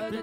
Nija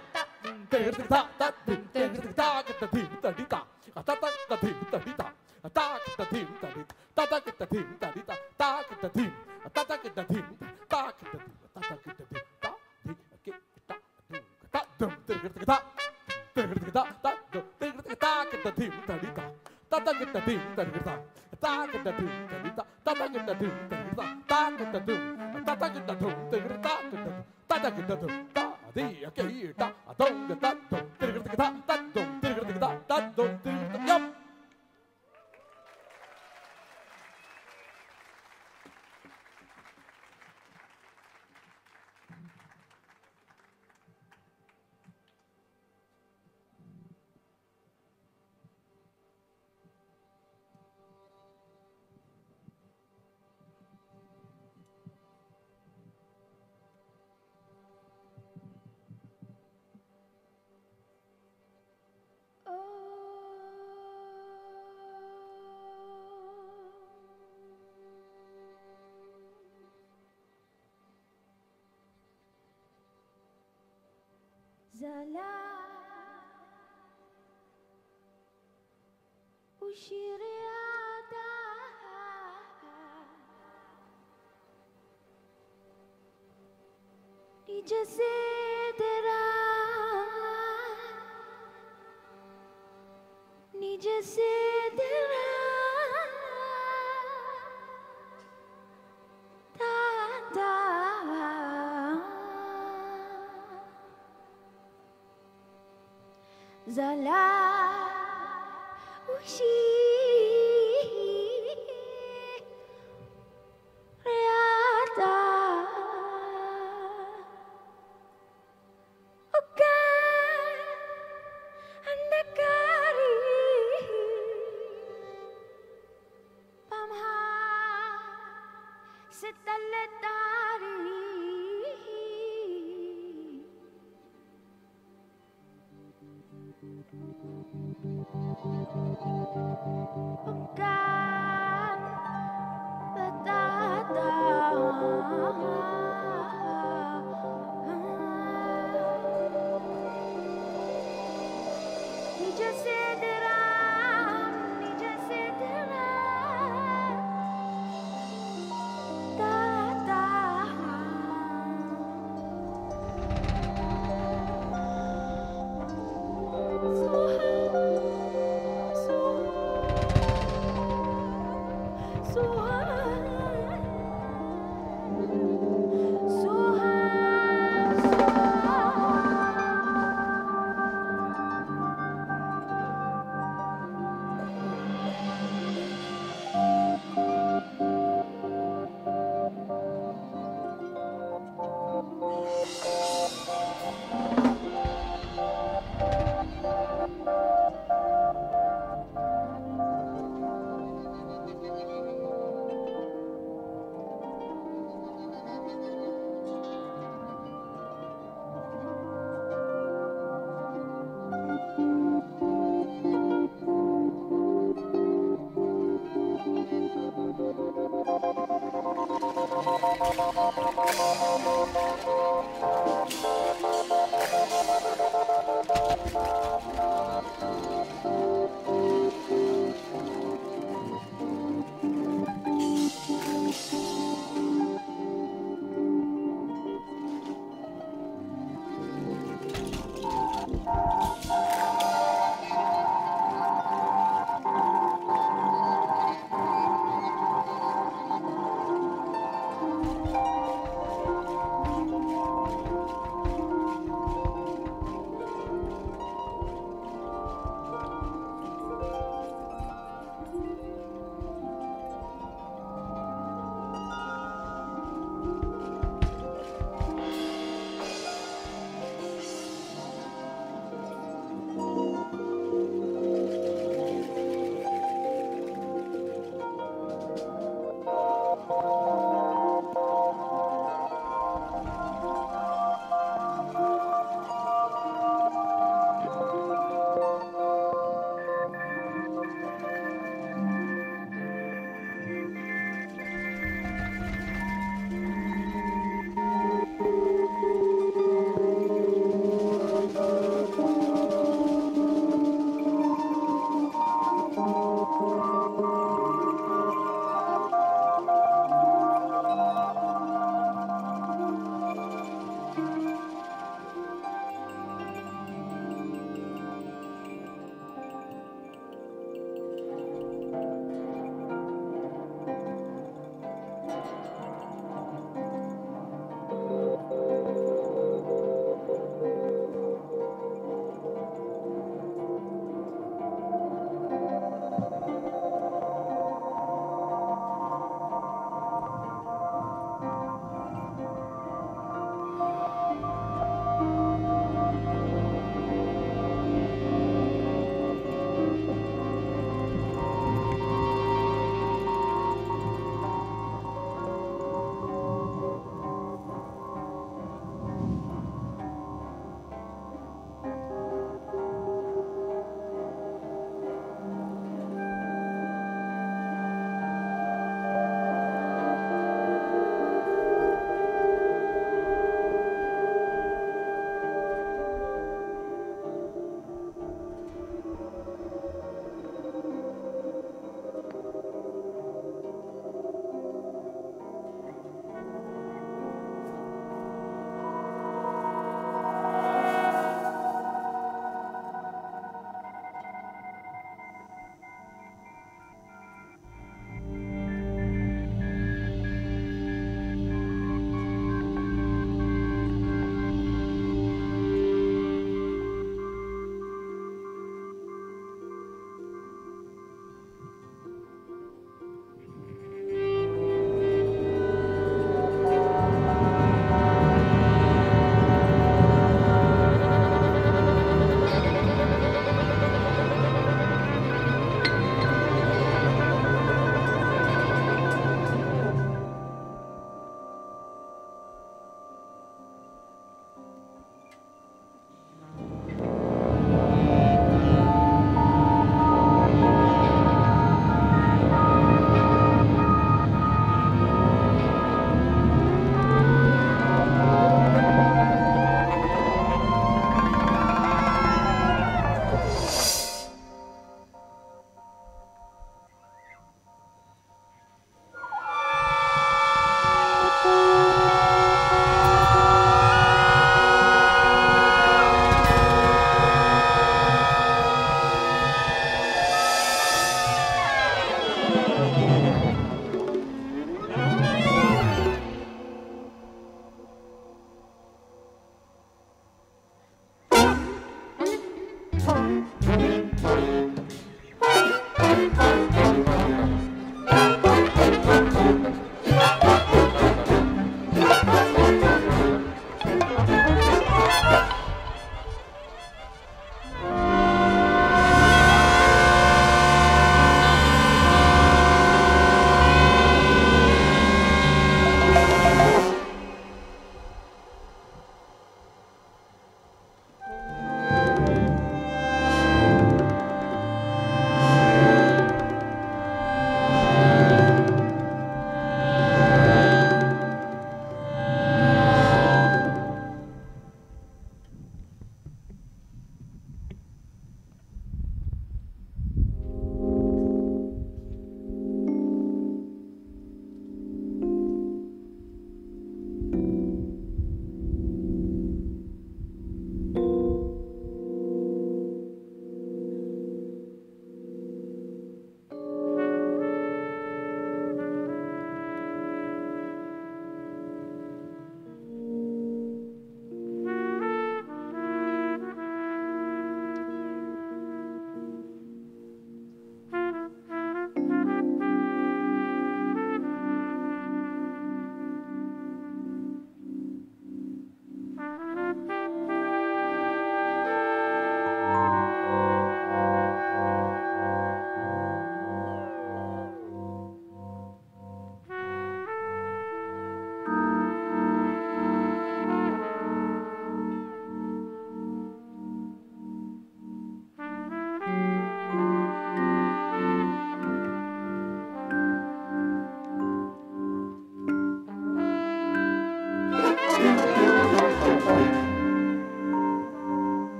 sidra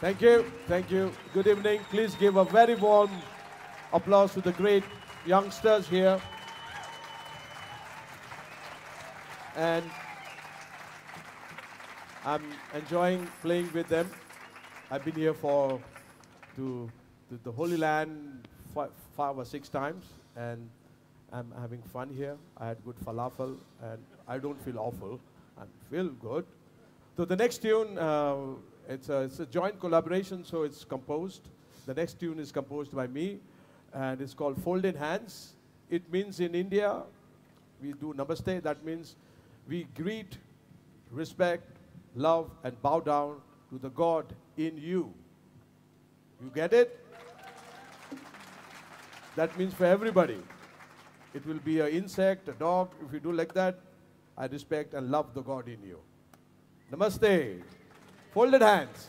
Thank you, thank you. Good evening. Please give a very warm applause to the great youngsters here. And I'm enjoying playing with them. I've been here to the Holy Land 5 or 6 times, and I'm having fun here. I had good falafel, and I don't feel awful. I feel good. So the next tune. It's a joint collaboration, so it's composed. The next tune is composed by me, and it's called Folding Hands. It means in India, we do Namaste. That means we greet, respect, love, and bow down to the God in you. You get it? That means for everybody. It will be an insect, a dog. If you do like that, I respect and love the God in you. Namaste. Folded hands.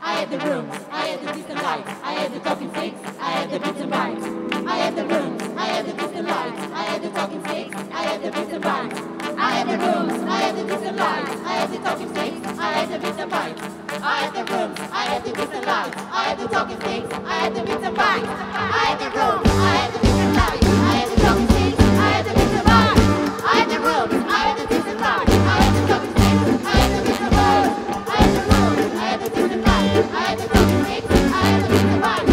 I had the rooms, I had the distant lights, I had the talking sticks, I had the bits and bites. I had the rooms, I had the whips and lights, I had the talking things, I had the bits and bites. I had the rooms, I had the whips and lights, I had the talking things, I had the bits and bites. I had the rooms, I had the whips and lights, I had the talking things, I had the bits and bites. I had the rooms, I had the whips and lights, I had the talking things, I had the bits and bites.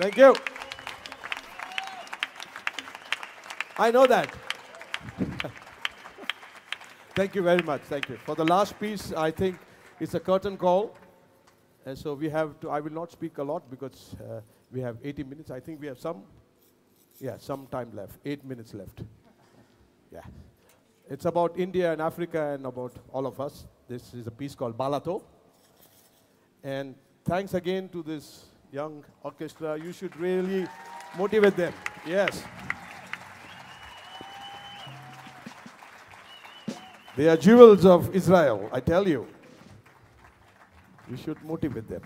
Thank you. I know that. Thank you very much. Thank you. For the last piece, I think it's a curtain call. And so we have to, I will not speak a lot because we have 80 minutes. I think we have some time left, 8 minutes left. Yeah. It's about India and Africa and about all of us. This is a piece called Balato. And thanks again to this young orchestra, you should really motivate them. Yes. They are jewels of Israel, I tell you. You should motivate them.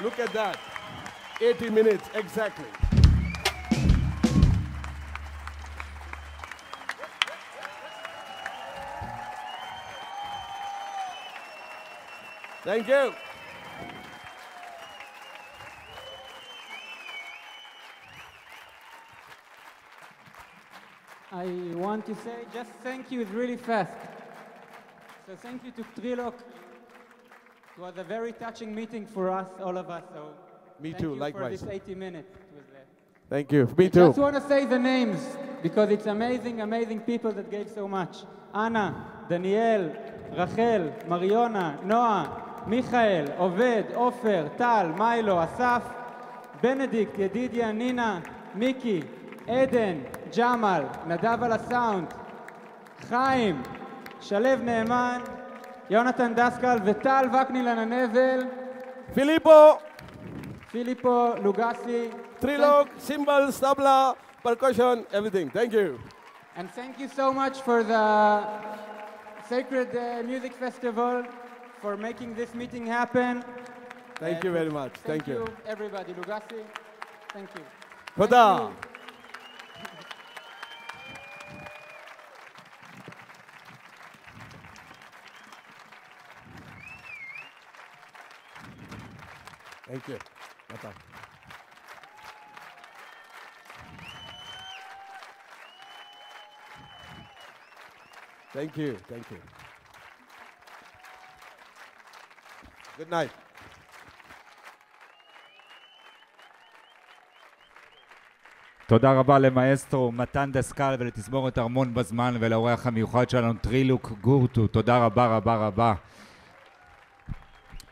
Look at that, 80 minutes exactly. Thank you. I want to say just thank you really fast. So thank you to Trilok. It was a very touching meeting for us, all of us. So me too, likewise. Thank you for this 80 minutes. Thank you. Me too. I just want to say the names because it's amazing, amazing people that gave so much. Anna, Danielle, Rachel, Mariona, Noah, Michael, Oved, Ofer, Tal, Milo, Asaf, Benedict, Yedidia, Nina, Miki, Eden, Jamal, Nadav on the sound, Chaim, Shalev Neeman, Yonatan Daskal, Tal Filippo Lugassi, Trilok, cymbals, tabla, percussion, everything. Thank you. And thank you so much for the Sacred Music Festival for making this meeting happen. Thank you very much. Thank you. Thank you, everybody. Lugassi, thank you. Hoda. Thank you. Matan. Thank you. Thank you. Good night. תודה רבה למאסטרו מתן דסקל ולתזמורת ארמון בזמן ולאורח המיוחד שלנו טרילוק גורטו. תודה רבה רבה רבה.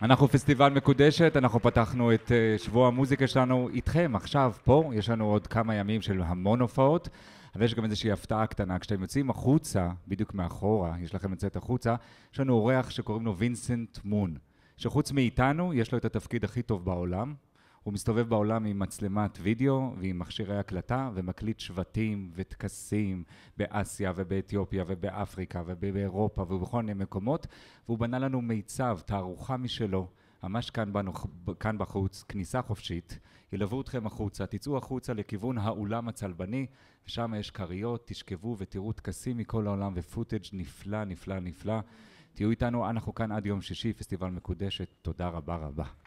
אנחנו פסטיבל מקודשת, אנחנו פתחנו את שבוע המוזיקה שלנו איתכם, עכשיו, פה, יש לנו עוד כמה ימים של המון הופעות, אבל יש גם איזושהי הפתעה קטנה, כשאתם יוצאים החוצה, בדיוק מאחורה, יש לכם לצאת החוצה, יש לנו אורח שקוראים לו וינסנט מון, שחוץ מאיתנו יש לו את התפקיד הכי טוב בעולם, הוא מסתובב בעולם עם מצלמת וידאו ועם מכשירי הקלטה ומקליט שבטים וטקסים באסיה ובאתיופיה ובאפריקה ובאירופה ובכל מיני מקומות, והוא בנה לנו מיצב, תערוכה משלו, ממש כאן בחוץ, כניסה חופשית, ילוו אתכם החוצה, תצאו החוצה לכיוון האולם הצלבני, שם יש קריות, תשכבו ותראו טקסים מכל העולם ופוטג' נפלא, נפלא, נפלא. תהיו איתנו, אנחנו כאן עד יום שישי, פסטיבל מקודשת, תודה רבה רבה.